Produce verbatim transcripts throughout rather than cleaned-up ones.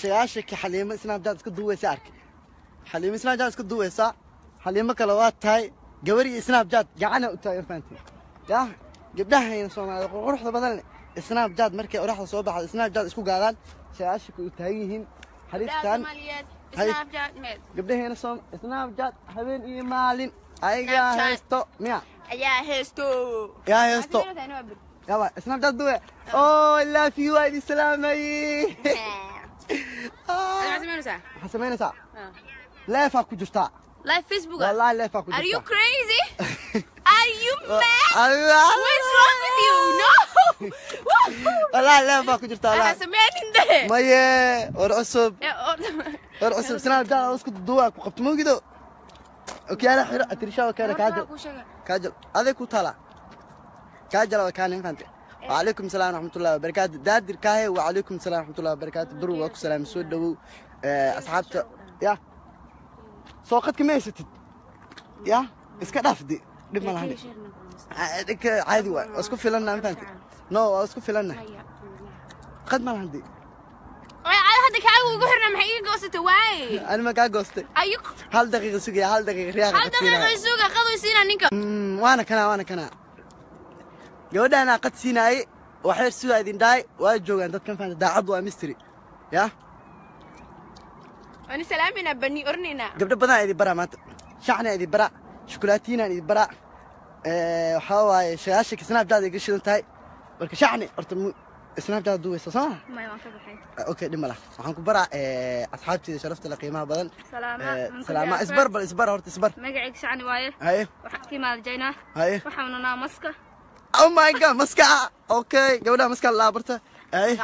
shaqaashaki Halima Isnaabdaad iska duwaysa arki Halima Isnaabdaad iska duwaysa Halima kala waad tahay gawari Isnaabdaad gacana u tahay irfaantii ya gabdhahayn Soomaaliyeed quruxda badan Isnaabdaad markay oraxda soo baxdo Isnaabdaad isku gaadaan shaqaashaki u tahay yihiin xariiftan Isnaabdaad meed gabdhahayn Soom Isnaabdaad habeen iyo maalin ayaga haysto miya ayaa haysto ya haysto يلا اسمع جدوه اوه لا في وايد سلامي حسمين ساعه حسمين ساعه لا فاكو جستا لا فيسبوك والله لا فاكو جستا Are you crazy? Are you mad? What's wrong with you? No! والله لا فاكو جستا لا حسمين انت ما يا ورقصب ورقصب اسمع جدوه اسكت دوك وقفت مو كده اوكي انا حرق الترشاوه كانك عجل كاجل هذاك وطلع كاجلا وكالين فانتي وعليكم السلام ورحمة الله وبركاته داد الكاهي وعليكم السلام ورحمة الله وبركاته درو وكو سلام سود دو أصحابته يا سوقتك ما يستد يا اسكت أفدي لما لحدي عادك عادي وين أسكت في لنا فانتي نو أسكت في لنا قد ما لحدي على هذا كاهو وقهرنا محيي قوسته واي أنا ما كاهو قوسته أيوك هل دقيقة سوقي هل دقيقة رياضة هل دقيقة سوقي خذوا سينا نيكا وأنا كنا وأنا كنا جودنا قد سيناي وحير سوى ذي داي وأجوج عند كم فان دا عضو ميستري يا أنا سلامنا بني أرنينا قبل بدنا هذي برا مات شحنا هذي برا شوكولاتينا هذي برا ااا حوا شاشة سناب جاد يقرش لنتاي برك شحنا أرتم سناب جاد دوي صح ما يوافق الحين أوكي دم لا عنكم برا ااا أصحابتي شرفت لقيمها بدن سلامة سلامة إصبر بل إصبر هرت إصبر ما قاعد شعني واير هاي وحكي ما الجينا هاي وحنا مسكة Oh my God مسكة أوكي جودة مسكة لا برتا أي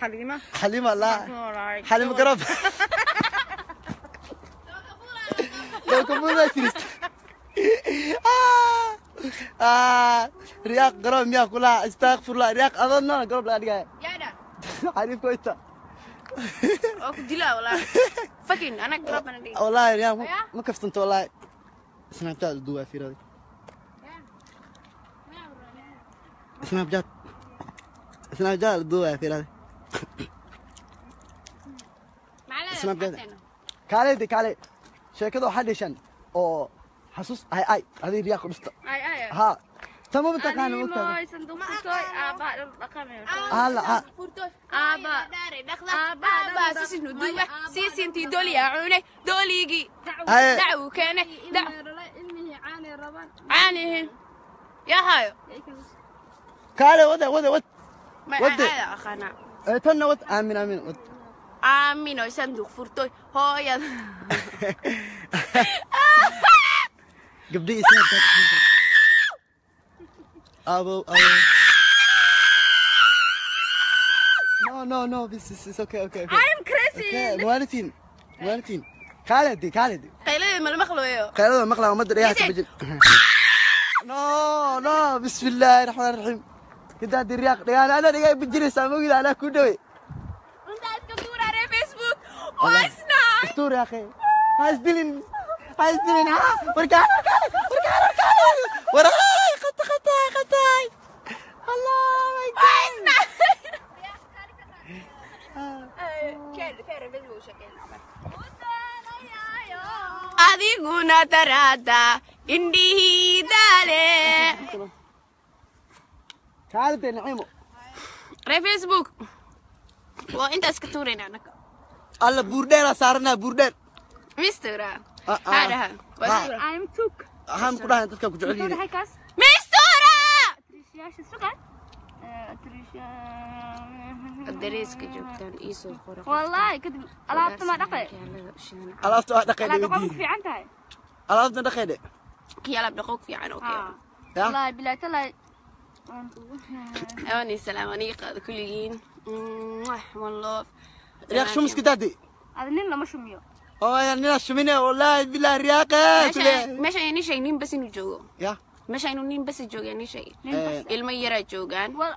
حليمة حليمة لا حليمة قرب لو كفورة تريست آه آه رياق قرب مياه كلها استغفر الله رياق أظننا قرب لا رجاء عارف كويتا أوكي دلا والله فكين أنا قرب أنا دي والله رياق ما كفت أنت والله سنعطيك الدواء في رأيي سناب جات سناب جات الضوء في هذا سناب جات كالي دي كالي شي كده حدشن او حسوس اي اي هذه رياق مست اي اي ها تمام انت كان وقت اي صندوق توي ابا الرقمين هلا ابا ابا سيس ندوه سيس انت دولي يا عوني دوليقي دعو كان دعو عاني ربان عاني يا هاي كاله وده وده وده وده أخانا تنا وده آمين آمين وده آمين أي صندوق فرتوي هاي قبلي اسمه أبو أبو no no no this is it's okay okay okay I'm crazy وانتين وانتين كاله دي كاله دي كاله ما المخلو إياه كاله ما المخلو ما أدري إياه تبجل no no بسم الله الرحمن الرحيم كده الرياق يعني أنا اللي جايب الجرس موجود على كودوي. أنت أسكتور على فيسبوك واسنا. أسكتور يا أخي. عايزين عايزين ها وركع وركع وركع وراي خط خطاي خطاي. الله ماي جاد. واسنا. كير كير فيسبوك شكلنا. أدي غنا ترادا إندي داله. تعال نعيمه على فيسبوك وانت اسكتورين عنك الله بوردين صارنا بوردين مستر هذا I'm took هم كلها انت تكوك جعليني مستر تريشياش السكر تريشياش الدريس كجبتان ايسو الخرق والله كنت الافت ما دقي الافت ما دقي دقيق في عنتها الافت ما دقي دقيق كي الافت دقوك في عنه اوكي والله بلا تلا أوني سلام أنيق كلين مح والله رياق شو مسكتاتي؟ هذا نينا ما شميو أوه يعني نينا شمينا والله بالله رياق مش يعني شيء نين بس نجوا يا مش يعني نين بس نجوا يعني شيء الميرة جوجان والله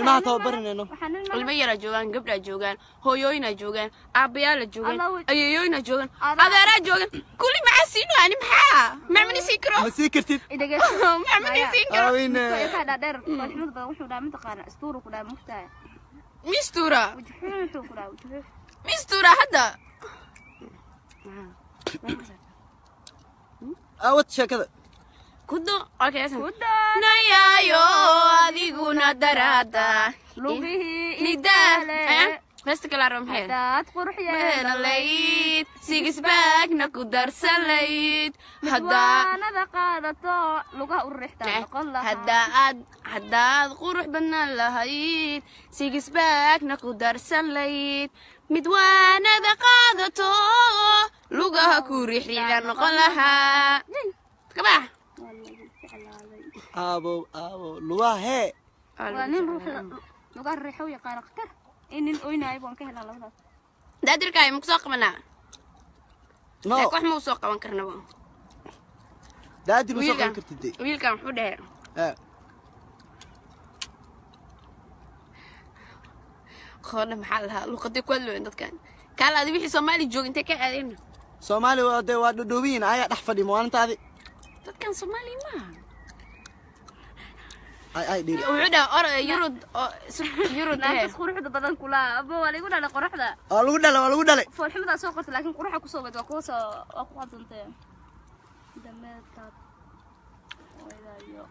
ما تعبرني إنه الميرة جوجان قبل جوجان هو يوينا جوجان أبيال جوجان أيه يوينا جوجان هذا راد جوجان كل ما عسينه يعني محا ما مني سكره سكرتي إذا جت ما مني سكره أوين هذا در وحنا وحنا دام تقارن أسطورك ودام مفتاح ميستورة ميستورة حدا أوت كذا كودو أوكي كودو نيايو أديقنا دراتا لوغيه إدالة بس تكلارهم حين حتى تقرح يا الليل سيكس باك ناكو درس الليل حدا نذقادتو لوغا وريحتا نقول لها حدا حدا قرح بنا لهيد سيكس باك ناكو درس الليل مدوان ذقادتو لوغا كوريح ريحتا نقول لها كباح أبو أبو لوغا هي لوغا الريحوية قارقتر إن الأوين أيبون كهلا لولا. ده دركاي مسوق منا. لا. كوح مسوق وان كرنا بون. ده دري مسوق وان كرتدي. ويل كان حوده. إيه. خلنا محلها لو قدي كله عندك كان. كان هذا بيحي سومالي جوج أنت كعادين. سومالي وده وده دوبين عيا تحفدي موان تادي. ده كان سومالي ما. أي أي ديري. وعدا أر يرد يرد لا تسخر حدا بدن كلها أبو ولا يقول على قرح ده. أقول ده لا ولا أقول ده لا. فالحمد لله سوقت لكن قرحها كسوقت وقوسة أقوى ضنتي. دمت تاب. ويلا.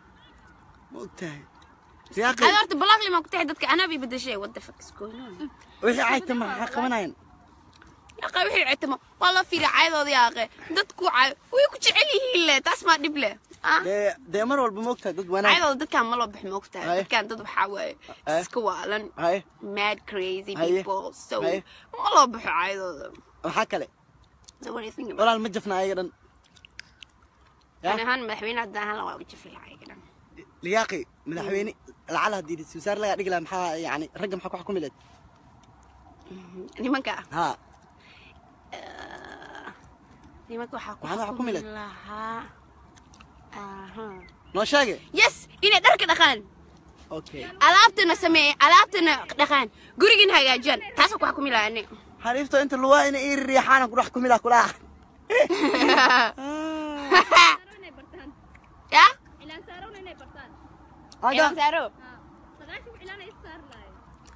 مقتعد. أنا أرد بلاغ لي مقتعدتك أنا بي بدي شيء ودفك سكون. وحي عيت ما حق منين؟ يا أخي وحي عيت ما والله في رعاية ضيق يا أخي دتكو عاي ويكش عليه إلا تسمع نبله. ده ده مرة بالموقتها ضد وانا عايز ضد كان مرة بالموقتها كان ضد بحاول سكوالن mad crazy people so والله بحايز وحكى لي والله المجفنا أيضا أنا هن مدحوين عدنا هلا وجف العيقنا لياقي مدحويني العلا دي سوسار لا رجلا محا يعني رجم حكوا حكوا ملت لي من كا ها لي من كوا حكوا حكوا ملت آه ما شاقي؟ يس إني درك دخان. أوكي. ألعبتنا سمي ألعبتنا دخان. قريجين هاي جن. تحسكوا حكمي لا أني. حريفتوا أنت اللواء إني إيه ريحانة كروح حكمي لا كلها. يا؟ إعلان سارو إني برتان. إعلان سارو. صدقني إعلان إستار لا.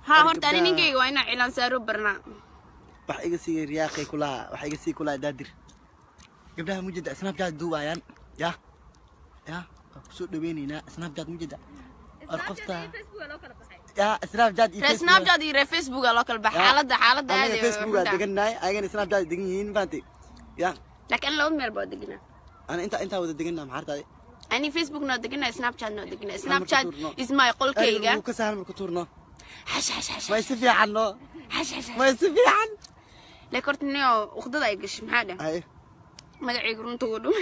ها هون تاني نيجي وين إعلان سارو برنا. وحيجي سير رياقي كلها وحيجي سير كلها دادر. قبلها موجود أسماء بتاع دوبايان. يا؟ يا سوق دويني نا سناب جاد موجودة. أرقفتها. يا سناب جاد. في سناب جاد يرى فيسبوك على كل بحالة ده حالة ده. أنا فيسبوك دقناي أيجني سناب جاد دقنين فانتي. يا. لكن لو مير بعد دقنا. أنا أنت أنت هو دقنا معرض هاي. أنا فيسبوك نا دقنا سناب جاد نا دقنا سناب جاد إسماء يقول كيجا. مكسر مكتورنا. حش حش حش. ما يصير في عنه. حش حش. ما يصير في عن. لكرت إنه أخذ ضايقش محدا. أيه. ما يقولون تقولون.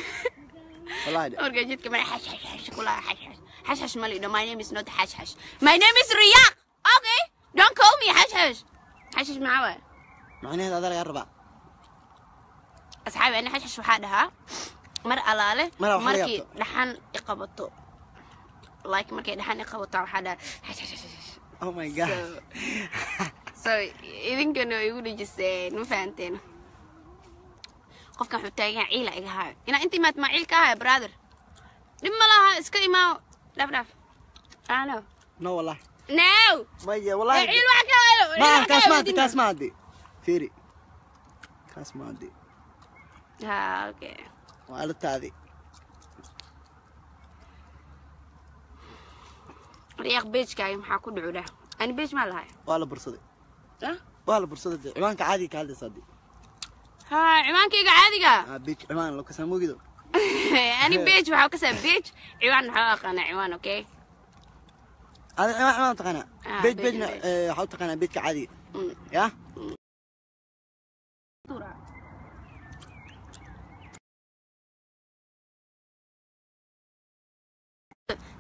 والله ده أرجع جيت كمان حش حش حش كلها حش حش حش حش مالي ده my name is not حش حش my name is رياق okay don't call me حش حش حش حش معاه معناه هذا ضرر يا ربع أصحابي أنا حش حش وحدها مر ألاله مركي لحن إقبضته like مركي لحن إقبضته وحدها حش حش حش oh my god so إذن كانوا يقولوا جسّين وفانتين قف كان حتى عيلة إجهاء، إن أنتي ما تمعيل كها يا برادر، لما لها اسكتي ما لا لا، آه نو نو والله نو ما يجي والله عيل وعكاله ما كاس مادي كاس مادي فيري كاس مادي ها أوكي وعلى هذي ريق بيج كاي محاكو دعوله أنا بيج ما لها والله برصدي ها والله برصدي عمانك عادي كهذا صدي ها عمان كيجا عادي قا. بيج عمان لو كسر مو كده. أنا بيج وحاول كسر بيج عمان حاول قنا عمان أوكي. هذا عمان عمان تقنا. بيج بيج حاول تقنا بيج عادي. يا.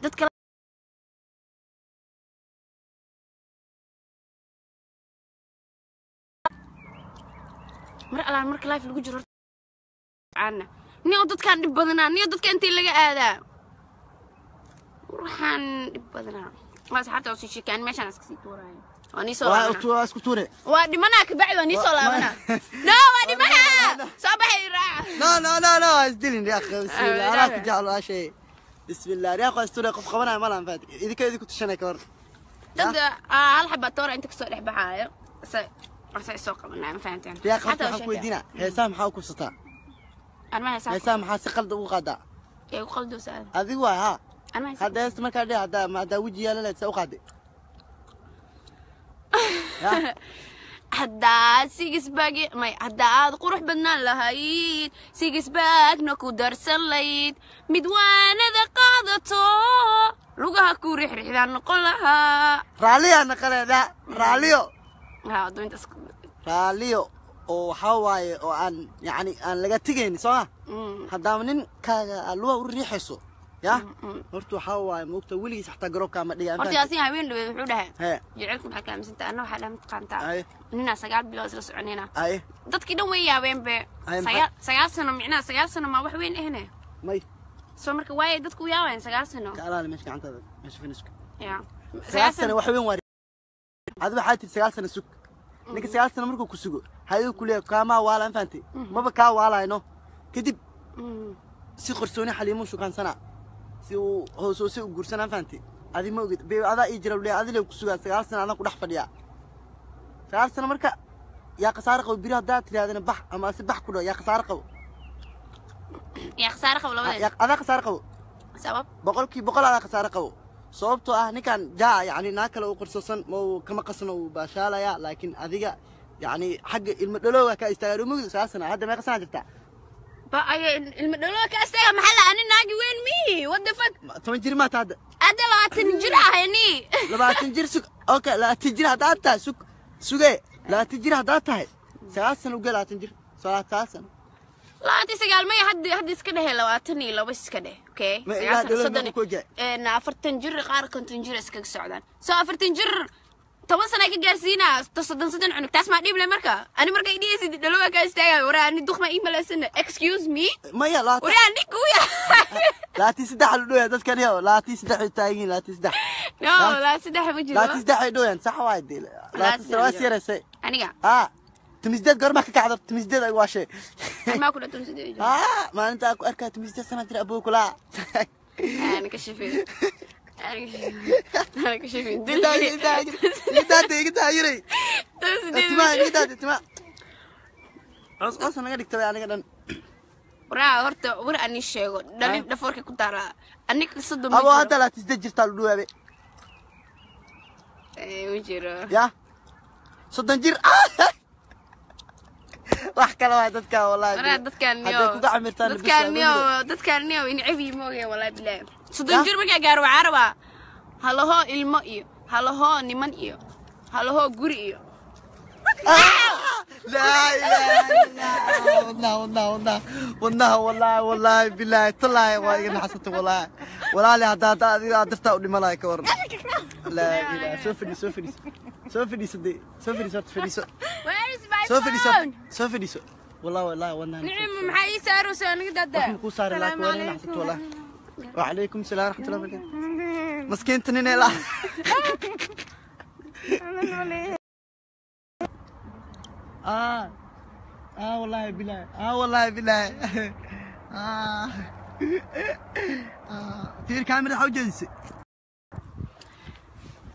دتك. مرأة مرك لايف اللي جرت عنا نيو ضد كان دبضنا نيو ضد كان تيلقى هذا وروحان دبضنا بس حتى وصي شي كان ماشي أنا سكسي توراي وأني صلاة وأنا أسكت توري وأدي منا كبعد وأني صلاة وأنا لا وأدي منا صباح الراحة لا لا لا لا أزدلني يا أخي بسم الله راك تجعل شيء بسم الله يا أخي أستوري قف خبرنا مالهم فات إذا كذا كنت شنكر تبدأ على حبة تورع أنت كسر حبة عاير س س السوق منها فهمتين يا أخي حتى حكوا دينا هيسام حاكوا سطع أنا ما هيسام هيسام حاسق قلد وغدا إيه وقلد وسأل هذه واي ها أنا ما هذا يستمر عليه هذا ما هذا وجهي لا لا تسوق هذا هذا سيجس باقي ما هذا هذا قروح بنال هاي سيجس باق نكو درس الليل مدوان ذا قاعدته لوجها كوري حري إذا نقولها راليو نقولها لا راليو ها دوين تسكت راليو أو حواي أو عن يعني أنا لقيت تجيني صح هذا منين كالوا وريحسو يا مرتو حواي موكتو ولي حتى جروك عم ديان مرتي أصلاً هاوين اللي بيحودها يعرفون حكام بس أنت أنا وحلا متقانتا هنا سجاد بلاس رسعون هنا ضد كده ويا وين ب سجاد سجاد سنة معنا سجاد سنة ما وحوين هنا ماي سومرك وايد دتكو يا وين سجاد سنة كلا مش كعنت هذا مش فينسك يا سجاد سنة وحوين وارد هذا بحالتي سجاد سنة سك لكن سجاد سنة مركو كسجو هاي كلها كاما ولا أنفانتي ما بكا ولا إنه كده سي خرسوني حليمو شو كان سنة سي هو سو سي وجرسنا أنفانتي هذه موجود بي هذا يجرب لي هذا لو كسجو سجاد سنة أنا كده حفليا سجاد سنة مركا يا قصارق وبيره دات هذا نبح أما سبح كله يا قصارق يا خسارة قوي ولا هذا خسارة قوي سبب بقول كي بقول هذا خسارة قوي صوبته أهني كان جاء يعني ناكله وقرصصا وكما قصنا وباشالة يا لكن هذيك يعني حق المدلوة كاستغلوا موجود ساسنا هذا ما قصنا جبته بقى المدلوة كاستغل محله أنا ناجي وين مي ودفك تنجر ما تعد هذا لا تنجر هني لا تنجر سك أوكي لا تنجر هذا تا سك سك لا تنجر هذا تا ساسنا وقال لا تنجر ساس ساسنا لا تسأل ما يحد حد يسكده هلا واتني لو بس كده أوكي صدقني أنا فرت تنجر قارق كنت تنجر اسكق السعودان سافرت تنجر توه سنة كجالسينا تصدق صدق عنك تسمع دي بلا مركا أنا مركا إيدي سيد دلوا كاستعيا ورا أني دخمة إيه بلا سنة excuse me ما يلا ورا أني كويا لا تسدح الدنيا ده كان يا لا تسدح التاجين لا تسدح لا لا تسدح وجهي لا تسدح الدنيا صح وايد دي لا تسرواس يا رسي أنا آه تمزداد قرمك كعذر تمزداد أي شيء ما أكل تمزداد آه ما أنت أكل أركا تمزداد سنة ترى أبوك لا أنا كشفين أنا كشفين دليل دليل دليل دليل تما دليل تما أص أص أنا قاعد أكتبه أنا قاعد ورا ورت ورا أني شيء دليل دفورك كنت أرى أني كصدمني أبوه هذا لا تزداد جرتال دوا بي إيه وجرا يا صدق جر راح كلام دتك والله أنا دتك النيو دتك النيو دتك النيو إن عبي موجي والله بالله صدقني ما كان جارو عربة هلا هو الماء هلا هو نمانيو هلا هو قريو لا لا لا ونا ونا ونا ونا والله والله بالله طلع والله حسيت والله والله اللي هذا هذا عدفته قولي ملاك ورد لا لا شوفني شوفني شوفني صدق شوفني صرت في السوق سوف لي سوف لي والله والله والله نعم محي سارو سوني دادا نكون صار لك وانا حسيت والله وعليكم السلام ورحمه الله وبركاته مسكين تنين لا اه اه والله بالله اه والله بالله اه اه في الكاميرا حو جلسي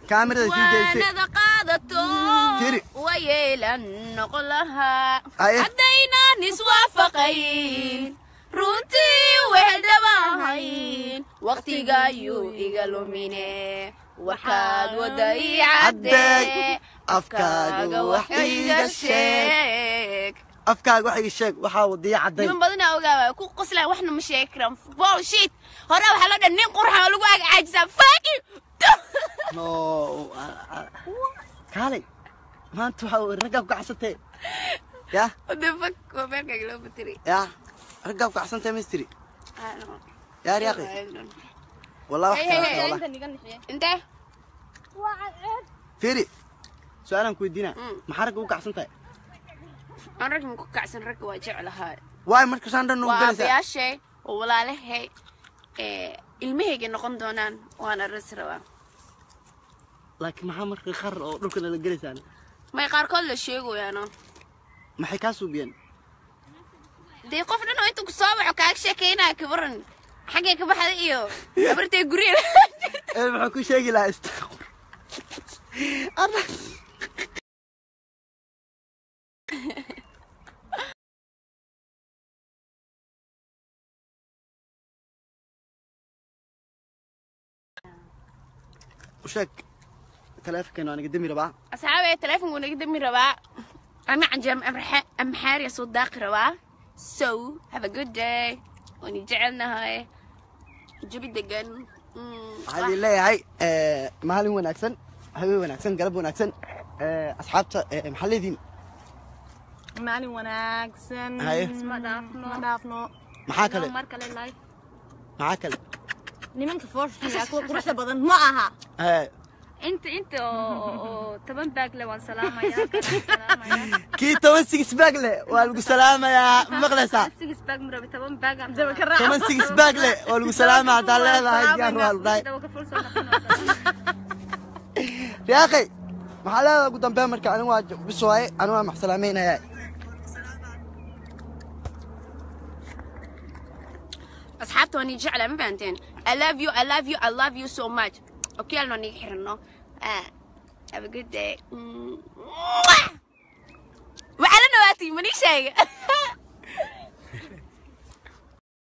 كاميرا في جلسي وانا قادته ويلا نقلها عدينا نسوى فقين رونتي وحدباهين وقتي جايو إيجالوميني وحاد وداي عدي أفكار وحي الشيك أفكار وحي الشيك وحاول دي عدي يوم بدنا أوجا كو قصلا وإحنا مش يكرم واو شيت هرا وحلا دنين قرحة لو قاعد عجز فاكي نو كالي ما أنت هو رجع وقعصتي يا ودفك وبرجع لو بتري يا رجع وقعصتي مستري يا رياقي والله وحكي والله أنت فيري سؤالنا كويدينا محرك وقعصتي أنا رجع وقعصن رجع واجع على هاي واي مركز عندنا نوجلس يا شيء والله له هي المهج نقوم دونان وأنا الرسرة لكن محمد يخر أو ركن الجلسة يعني. ما يقار كل شيء ويانا ما حكاسو بين دي قفنا إنه أنتوا كصابع وكأك شكينا كبرن حاجة كبر حد إيوه كبرت يجري أنا بحكي شيء لا استغفر وشك تلافكن وانا قدامي ربع اصحابي تلافكن وانا قدامي ربع انا عجم ام حاري صوت داق ربع so have a good day ونجعلنا هاي جبي دقن هذه لا هاي مالي وناكسن هاي وناكسن قلب وناكسن اصحابتي محلدين مالي وناكسن هاي ما دافنو ما دافنو محاكله مركله لاي محاكله نمنك فورش ياكو قرصه بدن ما اها ايه انت انت او تمن باقله وان سلامه يا سلامه كي تمن سيكس باقله والو سلامه يا مقلسه سيكس باق مربي تمن باق دبا كرا تمن سيكس باقله والو سلامه عدا لهاي يا والله يا اخي ما لا قدام بامرك انا واجه بس واي انا ما سلامين هي اصحابتي واني جعله ما بانتين I love you I love you I love you so much اوكي انا نيحرنو اه have a good day وعلى نواتي ماني شايقه